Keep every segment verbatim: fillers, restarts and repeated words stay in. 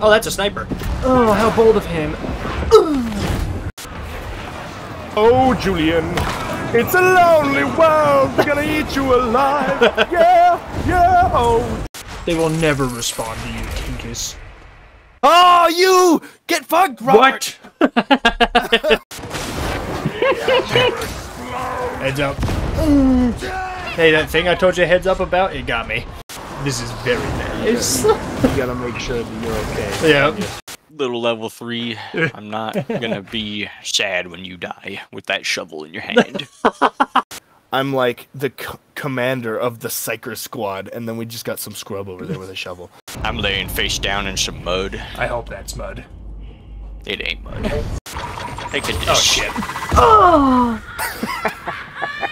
Oh, that's a sniper. Oh, how bold of him. Oh, Julian. It's a lonely world. They're gonna eat you alive. Yeah, yeah, oh. They will never respond to you, Kinkus. Oh, you! Get fucked, Robert! What? Heads up. Hey, that thing I told you heads up about, it got me. This is very nice. You gotta make sure that you're okay. Yeah. Little level three, I'm not gonna be sad when you die with that shovel in your hand. I'm like the c commander of the Psyker squad, and then we just got some scrub over there with a shovel. I'm laying face down in some mud. I hope that's mud. It ain't mud. Take a dish. Oh, shit. Oh!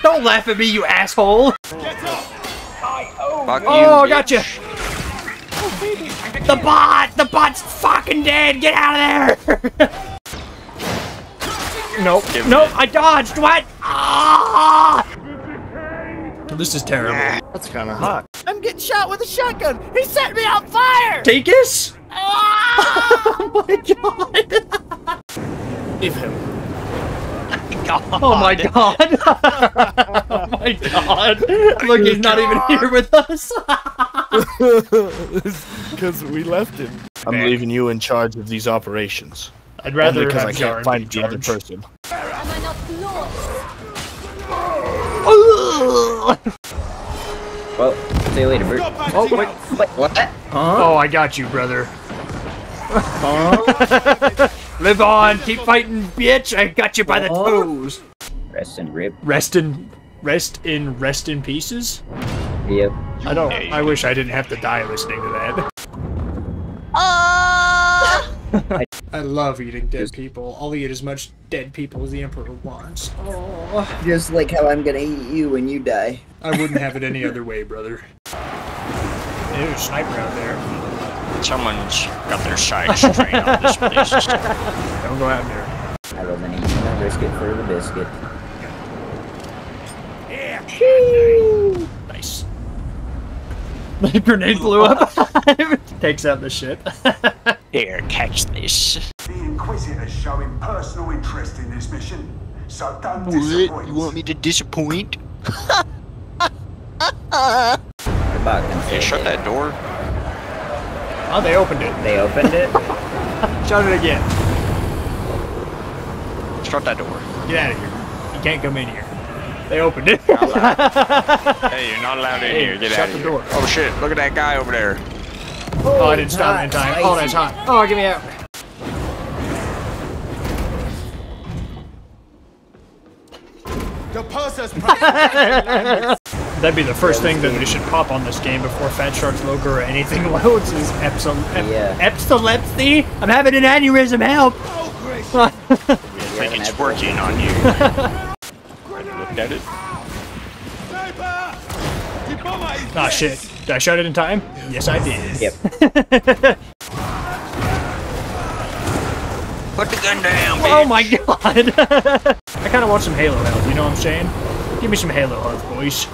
Don't laugh at me, you asshole! Get up! I owe Fuck you, Oh, bitch. Gotcha! Oh, baby. The bot! The bot's fucking dead! Get out of there! Nope. Give nope, it. I dodged! What? Ah! This is terrible. That's kind of hot. I'm getting shot with a shotgun. He set me on fire. Take us. Ah! Oh my god. Leave him. God. Oh my god. Oh my god. Look, he's not even here with us. Because we left him. I'm Man. leaving you in charge of these operations. I'd rather because I can't find the other person. Am I not Well, see you later, Bert. Oh, wait, wait, what? Huh? Oh, I got you, brother. Huh? Live on, keep fighting, bitch. I got you by the toes. Rest in rib. Rest in, rest in, rest in pieces. Yep. I don't. I wish I didn't have to die listening to that. Uh! I love eating dead just, people. I'll eat as much dead people as the Emperor wants. Oh. Just like how I'm gonna eat you when you die. I wouldn't have it any other way, brother. There's a sniper out there. Someone's got their side strain on this place. Don't go out there. I love an eating brisket for the biscuit. Yeah. Nice. My grenade blew up. Takes out the shit. Here, catch this. The Inquisitors showing personal interest in this mission, so don't disappoint. You want me to disappoint? Hey, shut that door. Oh, they opened it. They opened it? Shut it again. Shut that door. Get out of here. You can't come in here. They opened it. Hey, you're not allowed in hey, here. Get out of here. Shut the door. Oh, shit. Look at that guy over there. Oh, I didn't stop it in time. Oh, that's hot. Oh, get me out. That'd be the first thing that we should pop on this game before Fat Shark's Loco or anything loads is Epsom. Ep Epsilepsy? I'm having an aneurysm, help! I think it's working on you. I looked at it. Ah, shit. Did I shot it in time? Yes, I did. Yep. Put the gun down, bitch. Oh my god. I kind of want some Halo health, you know what I'm saying? Give me some Halo health, boys.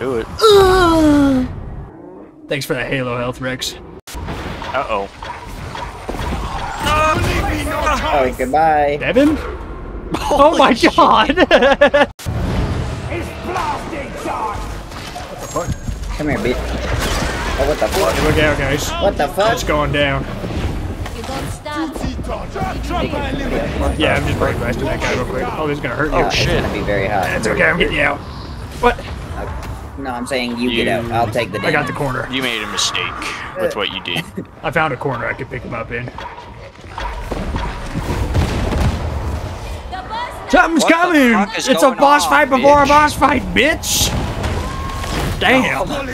Do it. Uh, thanks for that Halo health, Rex. Uh-oh. Oh, oh, goodbye. Devin? Oh my shit. god. Come here, bitch. Oh, what the fuck? Look out, guys. What the fuck? It's going down. You don't stop. Yeah, I'm just breaking past that guy real quick. Oh, this is gonna hurt you. Oh, shit. It's gonna be very hot. That's okay, I'm getting you out. What? No, I'm saying you, you get out. I'll take the damage. I got the corner. You made a mistake with what you did. I found a corner I could pick him up in. Something's what coming! It's a boss on, fight before bitch. a boss fight, bitch! Damn! I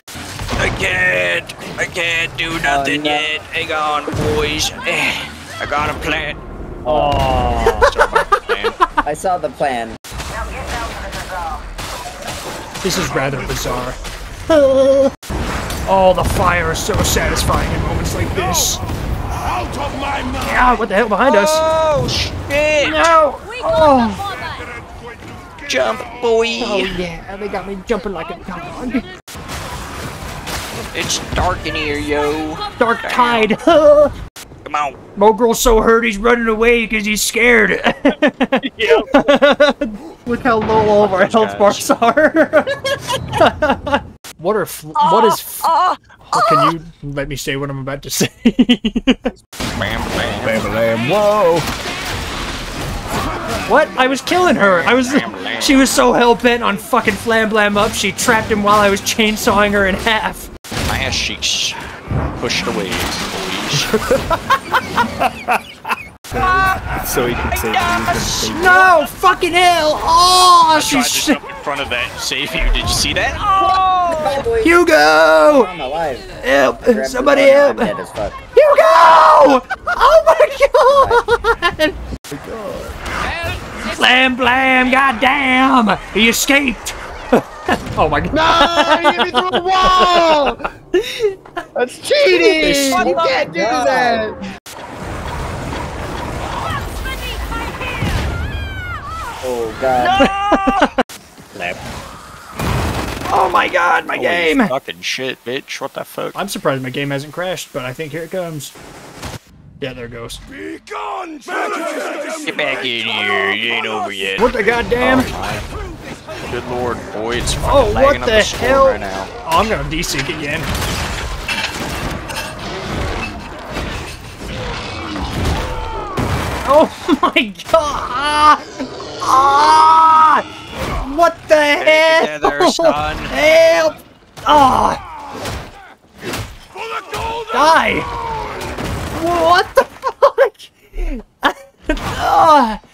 can't! I can't do nothing oh, no. yet! Hang on, boys! I got a plan! Oh! I saw the plan. This is rather bizarre. Oh, the fire is so satisfying in moments like this. Out of my mind! Yeah, what the hell behind us? Oh, shit! No! Oh! Jump, boy! Oh yeah, they got me jumping like a dog. It's dark in here, yo. Dark Tide. Come on. Mogul's so hurt he's running away because he's scared. Look how low all of our health bars are. What are fl uh, what is? Fl uh, uh, can you let me say what I'm about to say? Bam, bam, bam, bam. Whoa! What? I was killing her. I was. She was so hell bent on fucking flamblam up. She trapped him while I was chainsawing her in half. My ass cheeks pushed away, boys. So he can save you. No, fucking hell! Oh, I she's sh in front of that. Save you. Did you see that? Oh, Hugo! I'm alive. Help! Somebody help! Hugo! Oh my god! Blam blam! Goddamn! He escaped! Oh my god! No! He hit me through the wall! That's cheating! You can't do that! Oh god! No! Oh my god, my Holy game! Fucking shit, bitch! What the fuck? I'm surprised my game hasn't crashed, but I think here it comes. Yeah, there it goes. Be gone, get back in here! You ain't over yet. What the goddamn? Oh, good lord, boy! It's fucking oh, lagging up the hell? Right now. Oh, I'm gonna desync again. Oh my god! Ah! What the hell? Together, son. Help! Ah! Die! What the fuck? Ah!